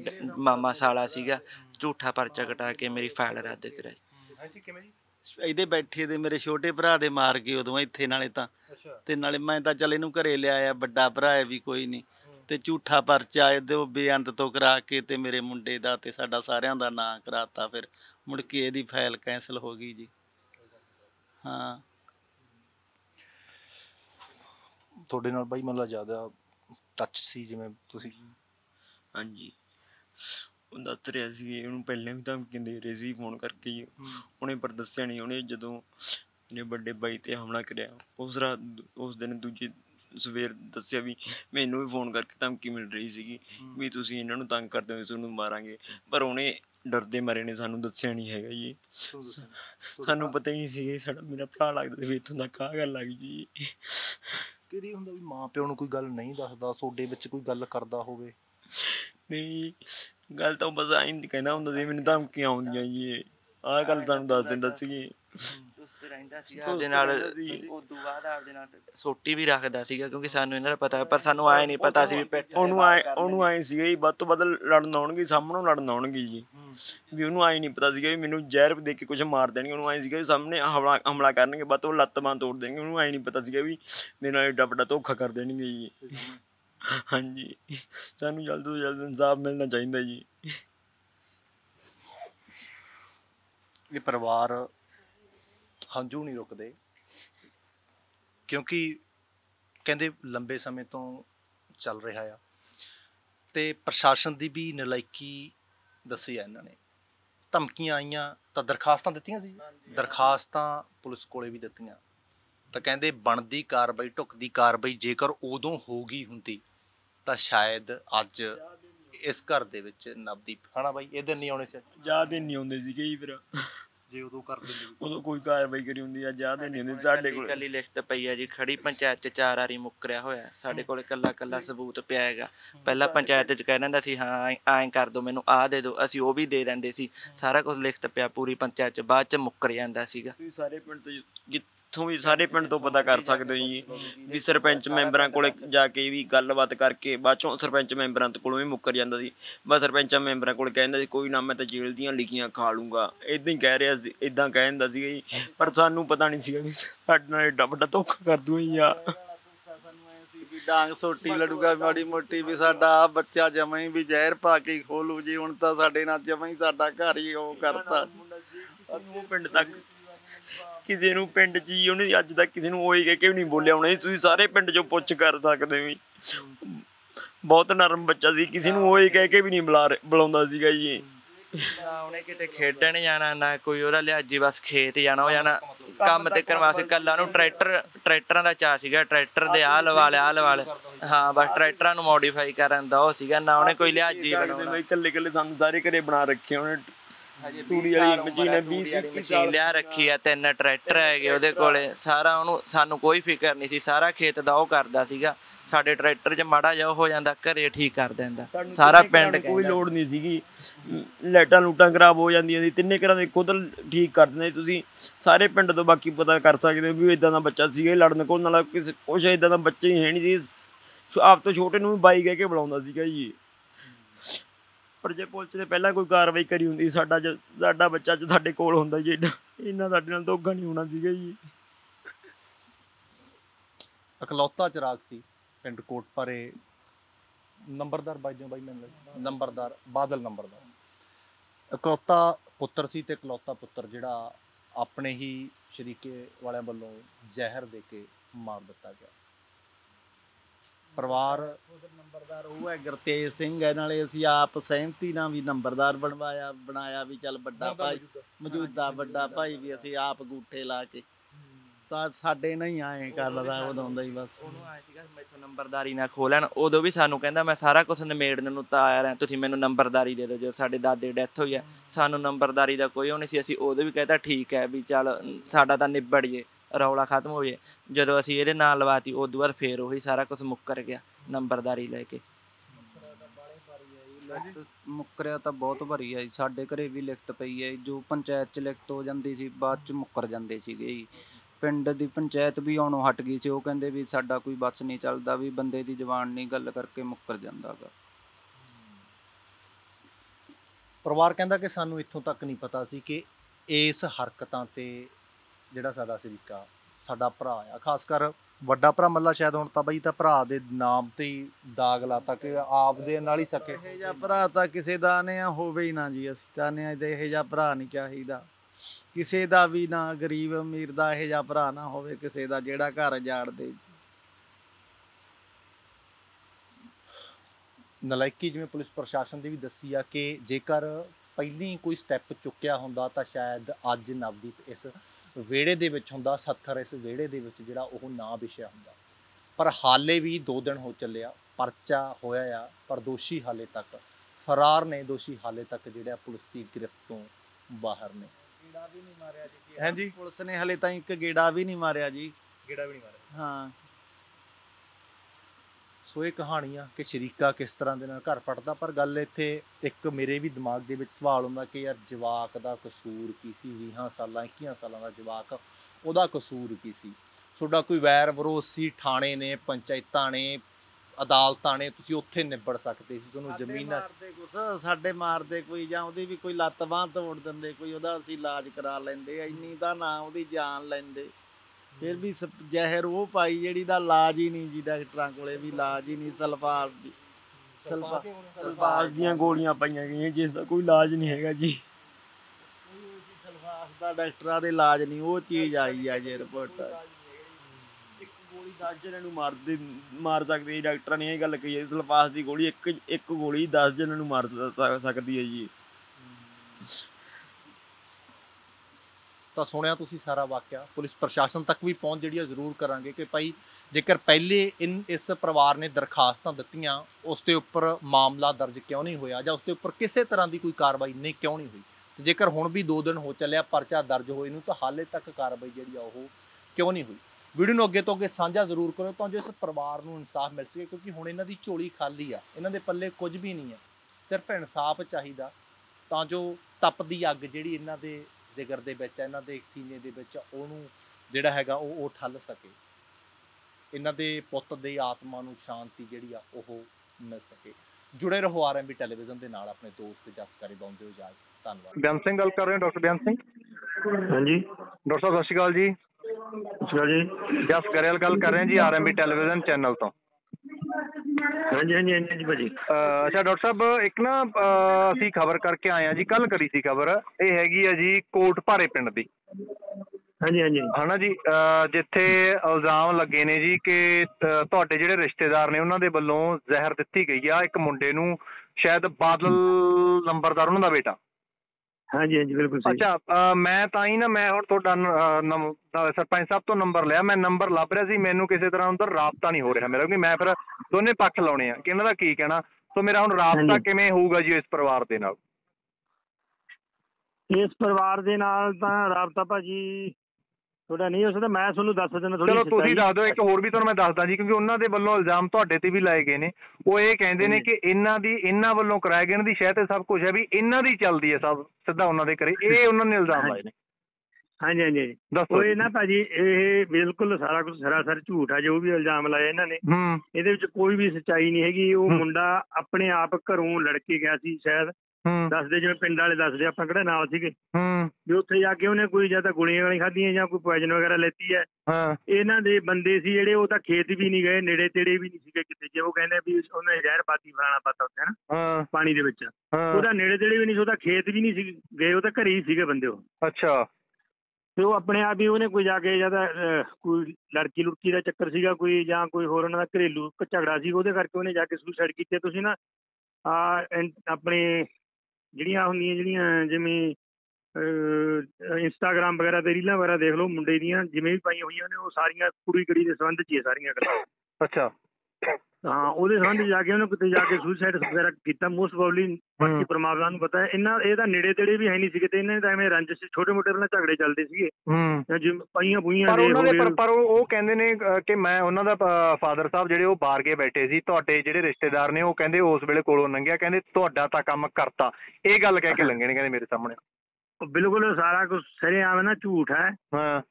मामा साला सीगा, झूठा परचा कटा के मेरी फाइल रद्द कराई। ਇਹਦੇ ਬੈਠੇ ਦੇ ਮੇਰੇ ਛੋਟੇ ਭਰਾ ਦੇ ਮਾਰ ਗਏ ਉਦੋਂ ਇੱਥੇ, ਨਾਲੇ ਤਾਂ ਤੇ ਨਾਲੇ ਮੈਂ ਤਾਂ ਚੱਲ ਇਹਨੂੰ ਘਰੇ ਲਿਆਇਆ, ਵੱਡਾ ਭਰਾ ਹੈ ਵੀ ਕੋਈ ਨਹੀਂ, ਤੇ ਝੂਠਾ ਪਰਚਾ ਇਹਦੇ ਉਹ ਬੇਅੰਤ ਤੋਂ ਕਰਾ ਕੇ ਤੇ ਮੇਰੇ ਮੁੰਡੇ ਦਾ ਤੇ ਸਾਡਾ ਸਾਰਿਆਂ ਦਾ ਨਾਂ ਕਰਾਤਾ। ਫਿਰ ਮੁੜ ਕੇ ਇਹਦੀ ਫਾਈਲ ਕੈਂਸਲ ਹੋ ਗਈ ਜੀ। ਹਾਂ ਤੁਹਾਡੇ ਨਾਲ ਬਾਈ ਮਤਲਬ ਜ਼ਿਆਦਾ ਟੱਚ ਸੀ ਜਿਵੇਂ ਤੁਸੀਂ? ਹਾਂਜੀ दस रहा सी, उन्होंने पहले भी धमकी दे रहे थे फोन करके, उन्हें पर दस्या नहीं। उन्हें जदों मेरे बड़े भाई ते हमला कराया उस रात, उस दिन दूजे सवेर दस्या भी मैनू भी फोन करके धमकी मिल रही सी भी तुसीं इन्हां नूं तंग करदे हो तुहानूं मारांगे, पर उन्हें डरदे मारे ने सानू दस्या नहीं हैगा जी। सानू पता ही नहीं सी, साडा मेरा भरा लगदा भी इत्थों तक आ गल आ गई जी। किहड़ी हुंदा भी मां पिओ नूं कोई गल नहीं दसदा, सोडे विच कोई गल करदा होवे नहीं, गल तो बस आई कहना होंदा सी मैनूं धमकियां आउंदियां जी, आह गल तुहानूं दस दिंदा सी। सोटी भी रखदा सीगा क्योंकि सानू इन्हां दा पता, पर सानू आए नहीं पता सी ओनू आए ओनू आए सीगा जी वध तों वध लड़न आउणगे, सामणों लड़न आउणगे जी। भी ओनू आए नहीं पता सीगा भी मैनूं जहर दे के कुछ मार देणगे, ओनू आए सीगा सामने हमला हमला करनगे, वध तों ਲੱਤ ਬਾਂਹ ਤੋੜ ਦੇਣਗੇ। ओनू आए नहीं पता सीगा भी मेरे नाल एडा वड्डा धोखा कर देणगे जी। हाँ जी, सानू जल्द तो जल्द इंसाफ मिलना चाहिए जी। ये परिवार हंजू नहीं रुकते क्योंकि कहते लंबे समय तो चल रहा है, तो प्रशासन की भी नलायकी दसी है इन्होंने धमकियां आईयां तो दरखास्तां दित्तियां सी, दरखास्तां पुलिस कोले भी दित्तियां तो कहंदे बनदी कार्रवाई ढुकदी कार्रवाई जेकर उदों हो गई हुंदी तो शायद अज इस घर दे विच नवदीप है ना बई ये दिन नहीं आने से जा दिन नहीं आते जी कई फिर जे उदों कर दिंदे उदों कोई कार्रवाई करी हुंदी आ जा दिन नहीं आंदे साडे कोल कल्ली लिखत पई है जी खड़ी पंचायत च चार आरी मुकरिया होया साडे कोल कल्ला कल्ला सबूत पिया हैगा पहला पंचायत च कह दिंदा सी हां ऐं कर दो मैनूं आ दे दो असीं ओ भी दे दिंदे सी सारा कुछ लिखत पिया पूरी पंचायत च बाद च मुकर जांदा सीगा तुसीं सारे पिंड तो तुम भी सारे पिंड तो पता कर सकते हो जी भी सरपंच मैंबर को जाके भी गलबात करके बाद चो सरपंच मैंबर को भी मुकर जाता जी बस सरपंच मैंबर को कहता कोई ना मैं तो जेल दियाँ लिखियां खा लूँगा इदा ही कह रहा इदा कह दिंदा सीगा जी पर सानू पता नहीं सीगा भी साडे नाल एडा वड्डा धोखा कर दूं यार डांग सोटी लड़ूगा माड़ी मोटी भी साडा बच्चा जमा ही भी जहर पा के खोलू जी हुण तां साडे नाल जमा ही साडा घर ही ओह करता पिंड तक किसी नूं पिंड च ही उन्हें अज तक किसी नूं ओए कह के भी नहीं बोलिया होना जी तुसीं सारे पिंड चो पुछ कर सकते हो जी बहुत नरम बच्चा सी किसी नूं ओए कह के भी नहीं बुला बुलाउंदा सीगा जी उन्हें किते खेडण जाना ना कोई ओहदा लिहाजी बस खेत जाना हो जाना काम ते करवा से कल्ला नूं ट्रैक्टर ट्रैक्टरां दा चाह सीगा ट्रैक्टर दे आ लवा ले आ लवा ले हाँ बस ट्रैक्टरां नूं मॉडिफाई करन दा ओह सीगा ना उन्हें कोई लिहाजी बनाउंदा कल्ले कल्ले सानूं सारे घरे बना रखे उन्हें मशीन लिया रखी है तीन ट्रैक्टर है कोले सारा उन्होंने सानू कोई फिकर नहीं सी सारा खेत दा ओह करदा सीगा साडे ट्रैक्टर च माड़ा जा हो जांदा घरे ठीक कर दिंदा सारा पिंड कोई लोड़ नहीं सीगी लाइटां लूटां खराब हो जांदियां सी तिन्ने घरां दे खुद ठीक कर दिंदे तुसीं सारे पिंड तो बाकी पता कर सकदे हो वी इदां दा बच्चा सीगा लड़न कोल नाल किस कुछ इदां दा बच्चा ही है नहीं सी आप तो छोटे नूं बाई कह के बुलाउंदा सीगा जी पर जे पुलिस ने पहला कोई कार्रवाई करी होंदी साडा साडा बच्चा ज साडे कोल होंदा जी इन्ना साडे नाल धोखा नहीं होना सीगा जी इकलौता चिराग सी पिंड कोटपारे नंबरदार बाईजों बाई मैन नंबरदार बादल नंबरदार इकलौता पुत्र सी ते इकलौता पुत्र जिहड़ा अपने ही शरीके वालिआं वल्लों जहर दे के मार दित्ता गया परिवार नंबरदार वो है गुरतेज सिंह है नाले असीं आप सहमति नाल भी नंबरदार बनवाया बनाया भी चल बड़ा भाई मौजूदा बड़ा भाई भी असीं आप गूठे ला के साडे नहीं आए कर दा उदों दा ही बस मैथों नंबरदारी ना खोलन उदों भी सानू कहंदा मैं सारा कुछ नमेड़न नूं ता आ रहा तुसीं मैनूं नंबरदारी दे दो जो साडे दादे दी डैथ होई है सानू नंबरदारी दा कोई नहीं सी असीं उदों भी कहता ठीक है भी चल साडा तां निबड़िए रौला खत्म हो जाए जो असी ये ना लवाती उदू बाद फिर वही सारा कुछ मुकर गया नंबरदारी लैके मुकरिया तो बहुत भारी है जी साढ़े घरे भी लिखत पई है जो पंचायत च लिखत हो जाती सी बाद च मुकर जाते सीगे जी पिंड दी पंचायत भी आउणों हट गई सी वो कहंदे भी साडा कोई बस नहीं चलता भी बंदे दी जवान नहीं गल करके मुकर जांदा गा परिवार कहंदा कि सानू इत्थों तक नहीं पता सी कि इस हरकतां ते ਜਿਹੜਾ ਸਾਡਾ ਸਰੀਕਾ ਸਾਡਾ ਭਰਾ ਆ ਖਾਸ ਕਰ ਵੱਡਾ ਭਰਾ ਮੱਲਾ ਸ਼ਾਇਦ ਹੁਣ ਤਾਂ ਬਈ ਤਾਂ ਭਰਾ ਦੇ ਨਾਮ ਤੇ ਹੀ ਦਾਗ ਲਾਤਾ ਕਿ ਆਪ ਦੇ ਨਾਲ ਹੀ ਸਕੇ ਇਹ ਜਾਂ ਭਰਾ ਤਾਂ ਕਿਸੇ ਦਾ ਨੇ ਹੋਵੇ ਹੀ ਨਾ ਜੀ ਅਸੀਂ ਤਾਂ ਨੇ ਇਹ ਜਾਂ ਭਰਾ ਨਹੀਂ ਚਾਹੀਦਾ ਕਿਸੇ ਦਾ ਵੀ ਨਾ ਗਰੀਬ ਅਮੀਰ ਦਾ ਇਹ ਜਾਂ ਭਰਾ ਨਾ ਹੋਵੇ ਕਿਸੇ ਦਾ ਜਿਹੜਾ ਘਰ ਜਾੜ ਦੇ ਨਲਾਇਕੀ ਜਿਵੇਂ ਪੁਲਿਸ ਪ੍ਰਸ਼ਾਸਨ ਦੀ ਵੀ ਦੱਸੀ ਆ ਕਿ ਜੇਕਰ ਪਹਿਲੀ ਕੋਈ ਸਟੈਪ ਚੁੱਕਿਆ ਹੁੰਦਾ ਤਾਂ ਸ਼ਾਇਦ ਅੱਜ ਨਵਦੀਪ ਇਸ वेड़े दे विच हुंदा सत्थर इस वेड़े दे विच जिहड़ा ओह ना विछिया हुंदा पर हाले भी दो दिन हो चलिया परचा होया पर दोषी हाले तक फरार ने दोषी हाले तक जिहड़ा पुलिस दी गिरफ्त तों बाहर ने गेड़ा भी नहीं मारिया जी हां जी पुलिस ने हाले ताईं इक गेड़ा भी नहीं मारिया जी गेड़ा भी नहीं मारिया हां सो ये कहानियां कि शरीका किस तरह दे नाल घर पटदा पर गल इत्थे एक मेरे भी दिमाग दे विच सवाल हुंदा कि यार जवाक दा कसूर की सी बीस साल इक्कीस सालां दा जवाक उहदा कसूर की सी सोडा कोई वैर विरोध सी ठाणे ने पंचायतां ने अदालतां ने तुसीं उत्थे निबड़ सकदे सी तुहानूं जमीनां ते कुछ साडे मारदे कोई जां उहदी भी कोई लत्त बाह तोड़ दिंदे कोई उहदा असीं इलाज करा लैंदे इन्नी दा ना उहदी जान लैंदे फिर भी जहर वो पाई जिहड़ी दा इलाज ही नहीं जी डॉक्टरां कोले भी इलाज ही नहीं सल्फास दी सल्फास दीयां गोलियां पाईयां गईयां जिस दा कोई इलाज नहीं हैगा जी सल्फास दा डॉक्टरां दे इलाज नहीं वो चीज़ आई है जी रिपोर्ट इक गोली दस जणां नूं मार दे मार सकदी डॉक्टरां ने इह गल कही है सल्फास दी गोली इक इक गोली दस जणां नूं मार सकदी है जी तो सुनिया तुसी सारा वाकया, पुलिस प्रशासन तक भी पहुँच जी जरूर करांगे कि भाई जेकर पहले इन इस परिवार ने दरखास्तां दित्तियां उसके उपर मामला दर्ज क्यों नहीं होया जां उसके उपर किसी तरह की कोई कार्रवाई नहीं क्यों नहीं हुई। तो जेकर हुण भी दो दिन हो चलिया परचा दर्ज होए नूं तो हाले तक कार्रवाई जिहड़ी आ ओह क्यों नहीं हुई। वीडियो नूं अगे तो अगे साझा जरूर करो तो जो इस परिवार नूं इंसाफ मिल सके, क्योंकि हुण इन्हां दी झोली खाली आ, इन्हां दे पल्ले कुछ भी नहीं है, सिर्फ इंसाफ चाहीदा तां जो तपदी अग जिहड़ी इन्हां दे जिगर दे विच इन्हां दे सीने दे विच ओनूं जिहड़ा हैगा ओह ओह ठल सके, इन्हां दे पुत्त दे आत्मा नूं शांति जिहड़ी आ ओह मिल सके। जुड़े रहो आर एम बी टैलीविजन दे नाल, अपने दोस्त जस ग्रेवाल दे इजाज़त। धन्नवाद। बेन सिंह गल कर रहे हो, डॉक्टर बेन सिंह। हाँ जी डॉक्टर साहब सत श्री अकाल जी। जी जस ग्रेवाल गल कर रहे हैं जी R M B television channel तो। हाँ जी हाँ जी हाँ जी भाजी। अच्छा डॉक्टर साहब एक ना असी खबर करके आए हैं जी, कल करी सी खबर ये हैगी है जी कोटभारे पिंड दी। हाँ जी हाँ जी है ना जी, जिथे इल्जाम लगे ने जी कि तुहाडे जिहड़े रिश्तेदार ने उन्होंने वालों जहर दित्ती गई आ एक मुंडे नूं, शायद बादल नंबरदार उन्होंने बेटा। हाँ जी हाँ जी बिल्कुल। अच्छा मैं तां ही ना मैं हुण तुहाडा सरपंच साहब तो नंबर लिया, मैं नंबर लभ रहा सी, मैनूं किसी तरह उधर राबता नहीं हो रहा मेरा, क्योंकि मैं फिर दोनों पक्ष लाने हैं कि इन्हां दा की कहना, तो मेरा हुण राबता किवें होऊगा जी इस परिवार दे नाल? इस परिवार दे नाल तां राबता भाजी थोड़ा नहीं हो सकता, मैं तुहानूं दस दिना। चलो तुसीं दस दो, एक होर भी तुहानूं मैं दसदा जी, क्योंकि उन्हां दे वल्लों इल्जाम तुहाडे ते भी लाए गए ने, वो ये कहंदे ने कि इन्हां दी इन्हां वल्लों कराए गए इन्हां दी शह ते सब कुछ है भी इन्हां दी चलदी है सब सीधा उन्हां दे घरे, ये उन्हां ने इल्जाम लाए ने। हाँ जी हाँ जी दसो ये ना भाजी ये बिल्कुल सारा कुछ सरासर झूठ है जो भी इल्जाम लाए इन्हां ने, इहदे विच कोई भी सच्चाई नहीं हैगी। वो मुंडा अपने आप घरों लड़के गया सी शायद, दसदे जिवें पिंड वाले दसदे आपां किहड़ा नाल सीगे, भी उत्थे जाके उन्हें कोई ज्यादा गोलियां वाली खाधियां या कोई पॉइजन वगैरह लेती है। इन्हां दे बंदे सी जिहड़े ओह तां खेत भी नहीं गए, नेड़े तेड़े भी नहीं सीगे किते, जे ओह कहंदे भी उन्हें जहर पाती फलाना पाता उत्थे है ना पानी दे विच, ओहदा नेड़े तेड़े भी नहीं, ओहदा खेत भी नहीं गए, ओह तां घरे ही सीगे बंदे ओह। अच्छा ਤੇ ਉਹ ਆਪਣੇ ਆਪ ਹੀ ਉਹਨੇ ਕੋਈ ਜਾ ਕੇ ਜਾਂ ਤਾਂ ਕੋਈ ਲੜਕੀ ਲੁੜਕੀ ਦਾ ਚੱਕਰ ਸੀਗਾ ਕੋਈ, ਜਾਂ ਕੋਈ ਹੋਰ ਉਹਨਾਂ ਦਾ ਘਰੇਲੂ ਝਗੜਾ ਸੀ ਉਹਦੇ ਕਰਕੇ ਉਹਨੇ ਜਾ ਕੇ ਸੁਸਾਈਡ ਕੀਤੇ। ਤੁਸੀਂ ਨਾ ਆਪਣੇ ਜਿਹੜੀਆਂ ਹੁੰਦੀਆਂ ਜਿਹੜੀਆਂ ਜਿਵੇਂ ਇੰਸਟਾਗ੍ਰਾਮ ਵਗੈਰਾ 'ਤੇ ਰੀਲਾਂ ਵਗੈਰਾ ਦੇਖ ਲਓ ਮੁੰਡੇ ਦੀਆਂ ਜਿਵੇਂ ਵੀ ਪਾਈਆਂ ਹੋਈਆਂ ਉਹਨੇ, ਉਹ ਸਾਰੀਆਂ ਕੁੜੀ ਕੁੜੀ ਦੇ ਸੰਬੰਧ 'ਚ ਹੀ ਸਾਰੀਆਂ ਗੱਲਾਂ। ਅੱਛਾ ਹਾਂ ਉਹਦੇ ਸੰਬੰਧ 'ਚ ਜਾ ਕੇ ਉਹਨੇ ਕਿਤੇ ਜਾ ਕੇ ਸੁਸਾਈਡ ਵਗੈਰਾ ਕੀਤਾ ਮੋਸਟ ਪ੍ਰੋਬਬਲੀ, ਬਾਕੀ ਪਰਮਾਤਮਾ ਨੂੰ ਪਤਾ। ਇਹਨਾਂ ਇਹਦਾ ਨੇੜੇ ਤੇੜੇ ਵੀ ਹੈ ਨਹੀਂ ਸੀ ਕਿਤੇ, ਇਹਨਾਂ ਦਾ ਐਵੇਂ ਰੰਜਿਸ਼ ਛੋਟੇ ਮੋਟੇ ਨਾਲ ਝਗੜੇ ਚੱਲਦੇ ਸੀਗੇ ਜਿਵੇਂ ਪਾਈਆਂ ਪੂਈਆਂ। ਪਰ ਉਹ ਕਹਿੰਦੇ ਨੇ ਕਿ ਮੈਂ ਉਹਨਾਂ ਦਾ ਫਾਦਰ ਸਾਹਿਬ ਜਿਹੜੇ ਉਹ ਬਾਹਰ ਕੇ ਬੈਠੇ ਸੀ, ਤੁਹਾਡੇ ਜਿਹੜੇ ਰਿਸ਼ਤੇਦਾਰ ਨੇ ਉਹ ਕਹਿੰਦੇ ਉਸ ਵੇਲੇ ਕੋਲੋਂ ਲੰਘਿਆ, ਕਹਿੰਦੇ ਤੁਹਾਡਾ ਤਾਂ ਕੰਮ ਕਰਤਾ, ਇਹ ਗੱਲ ਕਹਿ ਕੇ ਲੰਘੇ ਨੇ ਕਹਿੰਦੇ ਮੇਰੇ ਸਾਹਮਣੇ। ਬਿਲਕੁਲ ਸਾਰਾ ਕੁਛ ਸਰੇਆਮ ਨਾ ਝੂਠ ਹੈ,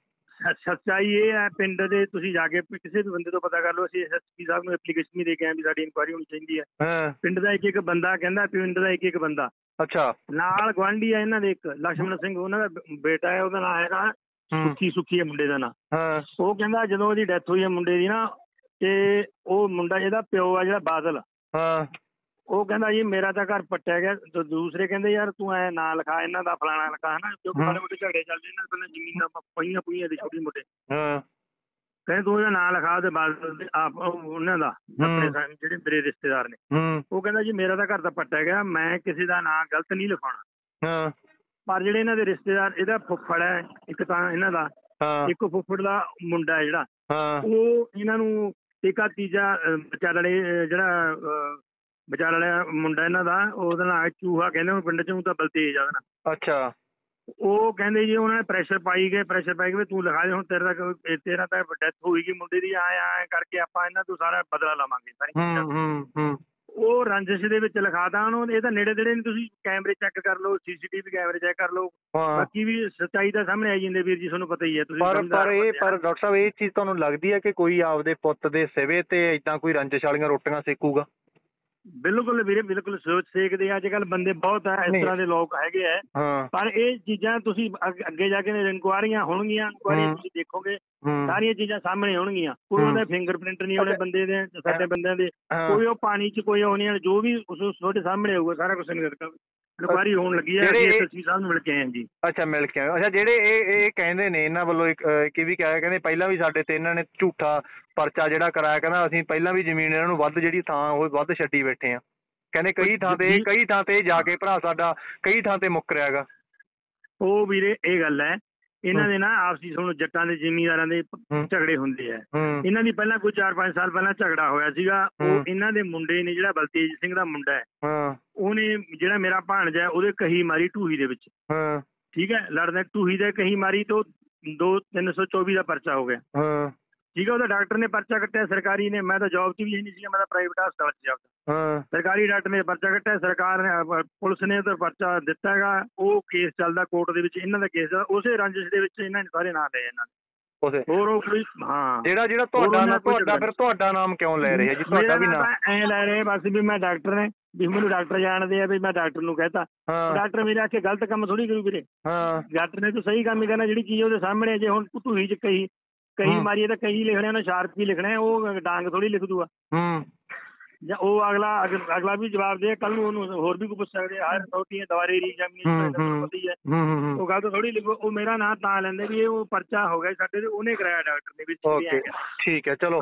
ਸੱਚਾਈ ਇਹ ਹੈ। ਪਿੰਡ ਦੇ ਤੁਸੀਂ ਜਾ ਕੇ ਕਿਸੇ ਵੀ ਬੰਦੇ ਤੋਂ ਪਤਾ ਕਰ ਲਓ, ਅਸੀਂ ਐਸ ਐਸ ਪੀ ਸਾਹਿਬ ਨੂੰ ਐਪਲੀਕੇਸ਼ਨ ਵੀ ਦੇ ਕੇ ਆਏ ਵੀ ਸਾਡੀ ਇਨਕੁਆਇਰੀ ਹੋਣੀ ਚਾਹੀਦੀ ਹੈ। ਪਿੰਡ ਦਾ ਇੱਕ ਇੱਕ ਬੰਦਾ ਕਹਿੰਦਾ ਪਿੰਡ ਦਾ ਇੱਕ ਇੱਕ ਬੰਦਾ। ਅੱਛਾ ਨਾਲ ਗੁਆਂਢੀ ਆ ਇਹਨਾਂ ਦੇ ਇੱਕ ਲਕਸ਼ਮਣ ਸਿੰਘ ਉਹਨਾਂ ਦਾ ਬੇਟਾ ਹੈ, ਉਹਦਾ ਨਾਂ ਹੈਗਾ ਸੁੱਖੀ, ਸੁੱਖੀ ਹੈ ਮੁੰਡੇ ਦਾ ਨਾਂ। ਉਹ ਕਹਿੰਦਾ ਜਦੋਂ ਉਹਦੀ ਡੈਥ ਹੋਈ ਹੈ ਮੁੰਡੇ ਦੀ ਨਾ, ਤੇ ਉਹ ਮੁੰਡਾ ਜਿਹਦਾ ਪਿਓ ਆ ਜਿਹੜਾ ਬਾਦਲ, ਉਹ ਕਹਿੰਦਾ ਜੀ ਮੇਰਾ ਤਾਂ ਘਰ ਪੱਟਿਆ ਗਿਆ। ਦੂਸਰੇ ਕਹਿੰਦੇ ਯਾਰ ਤੂੰ ਐ ਨਾਂ ਲਿਖਾ ਇਹਨਾਂ ਦਾ ਫਲਾਣਾ ਲਿਖਾ ਹੈ ਨਾ, ਕਿਉਂਕਿ ਮਾੜੇ ਮੋਟੇ ਝਗੜੇ ਚੱਲਦੇ ਇਹਨਾਂ ਪਹਿਲਾਂ ਜ਼ਮੀਨਾਂ ਪਈਆਂ ਪਈਆਂ ਦੇ ਛੋਟੇ ਮੋਟੇ, ਕਹਿੰਦੇ ਤੂੰ ਇਹਦਾ ਨਾਂ ਲਿਖਾ ਤੇ ਬਾਦਲ ਆਪ ਉਹਨਾਂ ਦਾ ਆਪਣੇ ਜਿਹੜੇ ਮੇਰੇ ਰਿਸ਼ਤੇਦਾਰ ਨੇ। ਉਹ ਕਹਿੰਦਾ ਜੀ ਮੇਰਾ ਤਾਂ ਘਰ ਤਾਂ ਪੱਟਿਆ ਗਿਆ, ਮੈਂ ਕਿਸੇ ਦਾ ਨਾਂ ਗਲਤ ਨਹੀਂ ਲਿਖਾਉਣਾ। ਪਰ ਜਿਹੜੇ ਇਹਨਾਂ ਦੇ ਰਿਸ਼ਤੇਦਾਰ, ਇਹਦਾ ਫੁੱਫੜ ਹੈ ਇੱਕ ਤਾਂ ਇਹਨਾਂ ਦਾ, ਇੱਕ ਫੁੱਫੜ ਦਾ ਮੁੰਡਾ ਜਿਹੜਾ ਉਹ ਇਹਨਾਂ ਨੂੰ ਟੀਕਾ ਤੀਜਾ ਵਿਚਾਲੇ ਜਿਹੜਾ ਵਿਚਾਰ ਵਾਲਾ ਮੁੰਡਾ ਇਹਨਾਂ ਦਾ ਉਹਦਾ ਨਾਂ ਚੂਹਾ ਕਹਿੰਦੇ ਉਹਨੂੰ ਪਿੰਡ 'ਚ, ਉਹ ਤਾਂ ਬਲਤੇਜ ਆ ਉਹਦਾ ਨਾਂ। ਅੱਛਾ ਉਹ ਕਹਿੰਦੇ ਜੀ ਉਹਨਾਂ ਨੇ ਪ੍ਰੈਸ਼ਰ ਪਾਈ ਗਏ ਪ੍ਰੈਸ਼ਰ ਪਾਈ ਗਏ ਤੂੰ ਲਿਖਾ ਦੇ ਹੁਣ ਤੇਰਾ ਤਾਂ ਤੇਰਾ ਤਾਂ ਡੈਥ ਹੋਏਗੀ ਮੁੰਡੇ ਦੀ, ਆਏ ਆਏ ਕਰਕੇ ਆਪਾਂ ਇਹਨਾਂ ਤੋਂ ਸਾਰਾ ਬਦਲਾ ਲਵਾਂਗੇ ਸਾਰੀ। ਉਹ ਰੰਜਿਸ਼ ਦੇ ਵਿੱਚ ਲਿਖਾ ਤਾ ਉਹਨੂੰ, ਇਹ ਤਾਂ ਨੇੜੇ ਤੇੜੇ ਨਹੀਂ। ਤੁਸੀਂ ਕੈਮਰੇ ਚੈੱਕ ਕਰ ਲਓ, ਸੀਸੀਟੀਵੀ ਕੈਮਰੇ ਚੈੱਕ ਕਰ ਲਓ, ਬਾਕੀ ਵੀ ਸੱਚਾਈ ਦਾ ਸਾਹਮਣੇ ਆਈ ਜਾਂਦੇ ਵੀਰ ਜੀ, ਤੁਹਾਨੂੰ ਪਤਾ ਹੀ ਹੈ। ਤੁਸੀਂ ਪਰ ਇਹ ਪਰ ਡਾਕਟਰ ਸਾਹਿਬ ਇਹ ਚੀਜ਼ ਤੁਹਾਨੂੰ ਲੱਗਦੀ ਹੈ ਕਿ ਕੋਈ ਆਪਦੇ ਪੁੱਤ ਦੇ ਸਿਵੇ ਤੇ ਏਦਾਂ ਕੋਈ ਰੰਜਿਸ਼ ਵਾਲੀਆਂ ਰੋਟੀਆਂ ਸੇਕੂਗਾ? ਬਿਲਕੁਲ ਵੀਰੇ ਬਿਲਕੁਲ ਸੋਚ ਸੇਕਦੇ ਆ ਅੱਜ ਕੱਲ੍ਹ ਬੰਦੇ ਬਹੁਤ ਹੈ, ਇਸ ਤਰ੍ਹਾਂ ਦੇ ਲੋਕ ਹੈਗੇ ਹੈ। ਪਰ ਇਹ ਚੀਜ਼ਾਂ ਤੁਸੀਂ ਅੱਗੇ ਜਾ ਕੇ ਇਨਕੁਆਇਰੀਆਂ ਹੋਣਗੀਆਂ, ਇਨਕੁਆਇਰੀ ਤੁਸੀਂ ਦੇਖੋਗੇ ਸਾਰੀਆਂ ਚੀਜ਼ਾਂ ਸਾਹਮਣੇ ਆਉਣਗੀਆਂ। ਕੋਈ ਉਹਦੇ ਫਿੰਗਰ ਪ੍ਰਿੰਟ ਨਹੀਂ ਆਉਣੇ ਬੰਦੇ ਦੇ, ਸਾਡੇ ਬੰਦਿਆਂ ਦੇ ਕੋਈ ਉਹ ਪਾਣੀ 'ਚ ਕੋਈ ਉਹ ਨਹੀਂ, ਜੋ ਵੀ ਤੁਹਾਡੇ ਸਾਹਮਣੇ ਆਊਗਾ ਸਾਰਾ ਕੁਛ ਇਨਕੁਆਇਰੀ ਹੋਣ ਲੱਗੀ ਹੈ। ਅਸੀਂ ਸਾਹਿਬ ਨੂੰ ਮਿਲ ਕੇ ਆਏ ਹਾਂ ਜੀ। ਅੱਛਾ ਮਿਲ ਕੇ ਆਏ। ਅੱਛਾ ਜਿਹੜੇ ਇਹ ਇਹ ਕਹਿੰਦੇ ਨੇ ਇਹਨਾਂ ਵੱਲੋਂ ਇੱਕ ਇਹ ਵੀ ਕਿਹਾ, ਕਹਿੰਦੇ ਪਹਿਲਾਂ ਵੀ ਸਾਡੇ ਤੇ ਇਹਨਾਂ ਨੇ ਝੂਠਾ ਪਰਚਾ ਜਿਹੜਾ ਕਰਾਇਆ, ਕਹਿੰਦਾ ਅਸੀਂ ਪਹਿਲਾਂ ਵੀ ਜ਼ਮੀਨ ਇਹਨਾਂ ਨੂੰ ਵੱਧ ਜਿਹੜੀ ਥਾਂ ਉਹ ਵੱਧ ਛੱਡੀ ਬੈਠੇ ਆ, ਕਹਿੰਦੇ ਕਈ ਥਾਂ ਤੇ ਕਈ ਥਾਂ ਤੇ ਜਾ ਕੇ ਭਰਾ ਸਾਡਾ ਕਈ ਥਾਂ ਤੇ ਮੁੱਕਰਿਆ ਗਾ। ਉਹ ਵੀਰੇ ਇਹ ਗੱਲ ਹੈ इन्हां दे ना आपसी सुण जट्टां दे ज़मींदारां दे झगड़े हुंदे आ। इन्हां दी पहलां कोई चार पाँच साल पहलां झगड़ा होया सीगा। ओह इन्हां दे मुंडे ने जिहड़ा बलतेज सिंह दा मुंडा है ओहने जिहड़ा मेरा भाणजा है ओहदे कही मारी ढूही दे विच, ठीक है, लड़ने ढूही दे कही मारी तो दो तीन सौ चौबीस का परचा हो गया, ठीक है। ओहदा डॉक्टर ने परचा कट्टिया सरकारी ने, मैं तो जॉब च भी नहीं सी, मैं प्राइवेट हस्पताल च जॉब, सरकारी डॉक्टर ने परचा कट्टिया, सरकार ने पुलिस ने तो परचा दिता हैगा। ओह केस चलदा कोर्ट दे विच, इन्हां दा केस चलदा, उसे रंजिश दे विच इन्हां ने सारे नाम ले इन्हां ने होर ओह कोई हां जेड़ा जेड़ा तुहाडा नाम, तुहाडा फिर तुहाडा नाम क्यों ले रहे जी? तुहाडा भी नाम ऐ ले रहे बस भी मैं डॉक्टर ने भी मैनूं डॉक्टर जानदे आ, भी मैं डॉक्टर नूं कहता, डॉक्टर मेरे आखे गलत काम थोड़ी करू वीरे, डॉक्टर ने तो सही काम ही करना जिहड़ी चीज ओहदे सामने। जे हुण तुही च कही कहीं मारिए तो कहीं लिखने, उन्हें शार्प भी लिखना है, वो डांग थोड़ी लिख दूगा। वो अगला अगला भी जवाब दे, कल होर भी कुछ सकते, हर अथॉरिटी है दुबारे रीएग्जामिनेशन होती है, वो गल तो थोड़ी लिखो। वो मेरा नाम तां लैंदे भी वो परचा हो गया साडे ते उन्हें कराया डॉक्टर ने भी। ओके ठीक है, चलो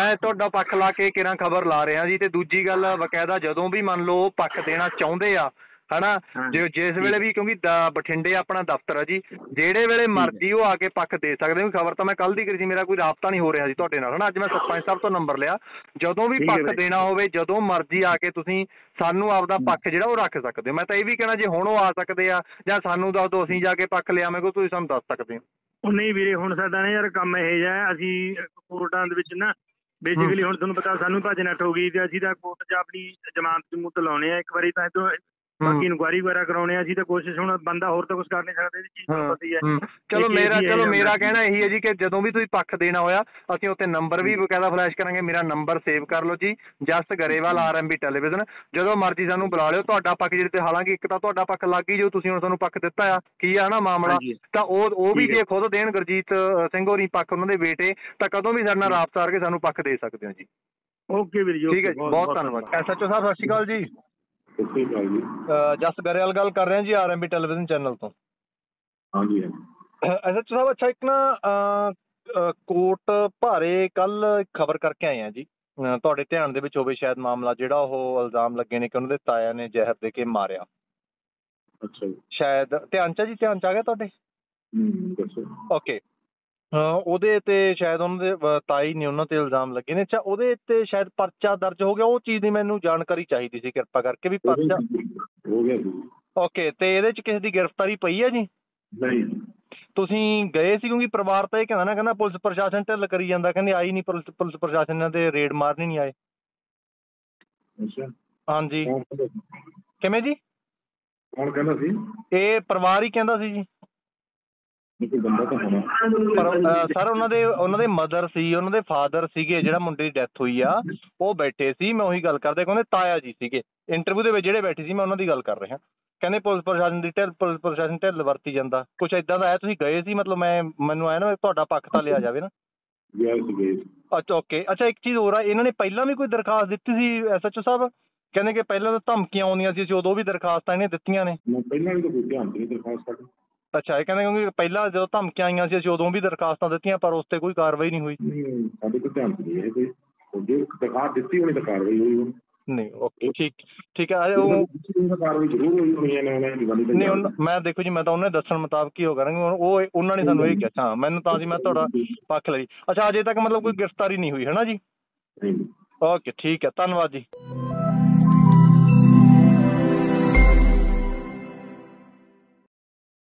मैं तुहाडा पक्ष ला के किरां खबर ला रहा जी। ते दूजी गल बकायदा जदों भी मान लो पक्ष देना चाहुंदे आ है ना, जो जिस वेले भी, क्योंकि बठिंडे अपना दफ्तर है जी, जेड़े वेले मर्जी वो आके पक्ष दे सकते हो। खबर तो मैं कल दी करी जी, मेरा कोई राबता नहीं हो रहा जी तुहाडे नाल है ना, अज मैं सरपंच साहब तो नंबर लिया, जदों भी पक्ष देना होवे जदों मर्जी आके तुसीं सानू आपदा पक्ष जिहड़ा रख सकते हो। मैं तो ये भी कहना जी हुण आ सकते आ जां सानू दस दो, असीं जाके पक्ष लिआवांगे, तुसीं सानू दस सकते हो। नहीं वीरे हुण साडा ना यार काम इह जिहा है, असीं कोर्टां दे विच ना बेसिकली हुण तुहानू पता सानू भजनट हो गई, ते असीं तां कोर्ट 'च अपनी जमानत जमूत लाउने आ, इक वारी तां इदों ਬਾਕੀ ਇਨਕੁਆਇਰੀ ਵਗੈਰਾ ਕਰਾਉਣੇ ਆ ਜੀ, ਤਾਂ ਕੋਸ਼ਿਸ਼ ਹੁਣ ਬੰਦਾ ਹੋਰ ਤਾਂ ਕੁਝ ਕਰ ਨਹੀਂ ਸਕਦਾ, ਇਹਦੀ ਚੀਜ਼ ਤੁਹਾਨੂੰ ਪਤਾ ਹੀ ਹੈ। ਚਲੋ ਮੇਰਾ ਚਲੋ ਮੇਰਾ ਕਹਿਣਾ ਇਹੀ ਹੈ ਜੀ ਕਿ ਜਦੋਂ ਵੀ ਤੁਸੀਂ ਪੱਖ ਦੇਣਾ ਹੋਇਆ ਅਸੀਂ ਉੱਤੇ ਨੰਬਰ ਵੀ ਬਕਾਇਦਾ ਫਲੈਸ਼ ਕਰਾਂਗੇ, ਮੇਰਾ ਨੰਬਰ ਸੇਵ ਕਰ ਲਓ ਜੀ, ਜਸ ਗਰੇਵਾਲ ਆਰਐਮਬੀ ਟੈਲੀਵਿਜ਼ਨ, ਜਦੋਂ ਮਰਜ਼ੀ ਸਾਨੂੰ ਬੁਲਾ ਲਿਓ। ਤੁਹਾਡਾ ਪੱਖ ਜਿਹੜੇ ਤੇ ਹਾਲਾਂਕਿ ਇੱਕ ਤਾਂ ਤੁਹਾਡਾ ਪੱਖ ਲੱਗ ਹੀ ਜੋ, ਤੁਸੀਂ ਹੁਣ ਸਾਨੂੰ ਪੱਖ ਦਿੱਤਾ ਆ ਕੀ ਆ ਨਾ ਮਾਮਲਾ, ਤਾਂ ਉਹ ਉਹ ਵੀ ਜੇ ਖੁਦ ਦੇਣ ਗੁਰਜੀਤ ਸਿੰਘ ਹੋਰੀ ਪੱਖ ਉਹਨਾਂ ਦੇ ਬੇਟੇ, ਤਾਂ ਕਦੋਂ ਵੀ ਸਾਡੇ ਨਾਲ ਰਾਬਤਾ ਕਰਕੇ ਸਾਨੂੰ ਪੱਖ ਦੇ ਸਕਦੇ ਹੋ ਜੀ। ਓਕੇ ਵੀਰ ਜੀ, ਠੀਕ ਹੈ ਜੀ, ਬਹੁਤ ਧੰਨਵਾਦ। ਐਸਐਚਓ ਸਾਹਿਬ ਸਤਿ ਸ਼੍ਰੀ ਅਕਾਲ ਜੀ। जस गरेवाल गल कर रहे हैं जी आरएमबी टेलीविजन चैनल तो। हाँ जी एसएचओ साहब, अच्छा एक ना कोट भारे कल खबर करके आए हैं जी, तुहाडे ध्यान दे विच होवे शायद मामला जिहड़ा ओह इल्जाम लगे ने कि उन्हां दे ताया ने जहर दे के मारिया। अच्छा शायद ध्यान चा जी, ध्यान चा आ गया तुहाडे? ओके ਉਹਦੇ ਤੇ ਸ਼ਾਇਦ ਉਹਨਾਂ ਦੇ ਤਾਈ ਨੇ ਉਹਨਾਂ ਤੇ ਇਲਜ਼ਾਮ ਲੱਗੇ ਨੇ। ਅੱਛਾ ਉਹਦੇ ਤੇ ਸ਼ਾਇਦ ਪਰਚਾ ਦਰਜ ਹੋ ਗਿਆ, ਉਹ ਚੀਜ਼ ਦੀ ਮੈਨੂੰ ਜਾਣਕਾਰੀ ਚਾਹੀਦੀ ਸੀ ਕਿਰਪਾ ਕਰਕੇ ਵੀ ਪਰਚਾ ਹੋ ਗਿਆ ਜੀ। ਓਕੇ ਤੇ ਇਹਦੇ ਚ ਕਿਸੇ ਦੀ ਗ੍ਰਿਫਤਾਰੀ ਪਈ ਹੈ ਜੀ? ਨਹੀਂ। ਤੁਸੀਂ ਗਏ ਸੀ? ਕਿਉਂਕਿ ਪਰਿਵਾਰ ਤਾਂ ਇਹ ਕਹਿੰਦਾ ਨਾ, ਕਹਿੰਦਾ ਪੁਲਿਸ ਪ੍ਰਸ਼ਾਸਨ ਢਿੱਲ ਕਰੀ ਜਾਂਦਾ, ਕਹਿੰਦੇ ਆਈ ਨਹੀਂ ਪੁਲਿਸ ਪੁਲਿਸ ਪ੍ਰਸ਼ਾਸਨ ਇਹਨਾਂ ਦੇ ਰੇਡ ਮਾਰਨੀ ਨਹੀਂ ਆਏ। ਹਾਂਜੀ ਕਿਵੇਂ ਜੀ? ਕੌਣ ਕਹਿੰਦਾ ਸੀ? ਇਹ ਪਰਿਵਾਰ ਹੀ ਕਹਿੰਦਾ ਸੀ ਜੀ। ਸਰ ਉਹਨਾਂ ਦੇ ਉਹਨਾਂ ਦੇ ਮਦਰ ਸੀ, ਉਹਨਾਂ ਦੇ ਫਾਦਰ ਸੀਗੇ ਜਿਹੜਾ ਮੁੰਡੇ ਦੀ ਡੈਥ ਹੋਈ ਆ, ਉਹ ਬੈਠੇ ਸੀ, ਮੈਂ ਉਹੀ ਗੱਲ ਕਰਦਾ, ਕਹਿੰਦੇ ਤਾਇਆ ਜੀ ਸੀਗੇ ਇੰਟਰਵਿਊ ਦੇ ਵਿੱਚ ਜਿਹੜੇ ਬੈਠੇ ਸੀ, ਮੈਂ ਉਹਨਾਂ ਦੀ ਗੱਲ ਕਰ ਰਿਹਾ। ਕਹਿੰਦੇ ਪੁਲਿਸ ਪ੍ਰਸ਼ਾਸਨ ਦੀ ਢਿੱਲ ਪੁਲਿਸ ਪ੍ਰਸ਼ਾਸਨ ਢਿੱਲ ਵਰਤੀ ਜਾਂਦਾ, ਕੁਛ ਏਦਾਂ ਦਾ ਹੈ। ਤੁਸੀਂ ਗਏ ਸੀ? ਮਤਲਬ ਮੈਂ ਮੈਨੂੰ ਆਇਆ ਨਾ ਤੁਹਾਡਾ ਪੱਖ ਤਾਂ ਲਿਆ ਜਾਵੇ ਨਾ। ਅੱਛਾ ਓਕੇ। ਅੱਛਾ ਇੱਕ ਚੀਜ਼ ਹੋਰ ਆ, ਇਹਨਾਂ ਨੇ ਪਹਿਲਾਂ ਵੀ ਕੋਈ ਦਰਖਾਸਤ ਦਿੱਤੀ ਸੀ ਐਸਐਚਓ ਸਾਹਿਬ? ਕਹਿੰਦੇ ਕਿ ਪਹਿਲਾਂ ਤਾਂ ਧਮਕੀਆਂ ਆਉਂਦੀਆਂ ਸੀ, ਉਦੋਂ ਵੀ ਦਰਖਾਸਤਾਂ ਇਹਨੇ ਦਿੱਤੀਆਂ ਨੇ। अच्छा ये कहते क्योंकि पहला जो धमकियां आईयां सी असीं उदों भी दरखास्तां दित्तियां पर उस ते कोई कार्रवाई नहीं हुई। नहीं ओके ठीक ठीक है। नहीं मैं देखो जी, मैं तो उन्होंने दस्सण मुताबिक ही हो करांगे, उन्होंने सानूं इह किहा। हां मैनूं तां जी मैं तुहाडा पक्ख लै। अच्छा अजे तक मतलब कोई गिरफ्तारी नहीं हुई है ना जी? ओके ठीक है, धन्नवाद जी।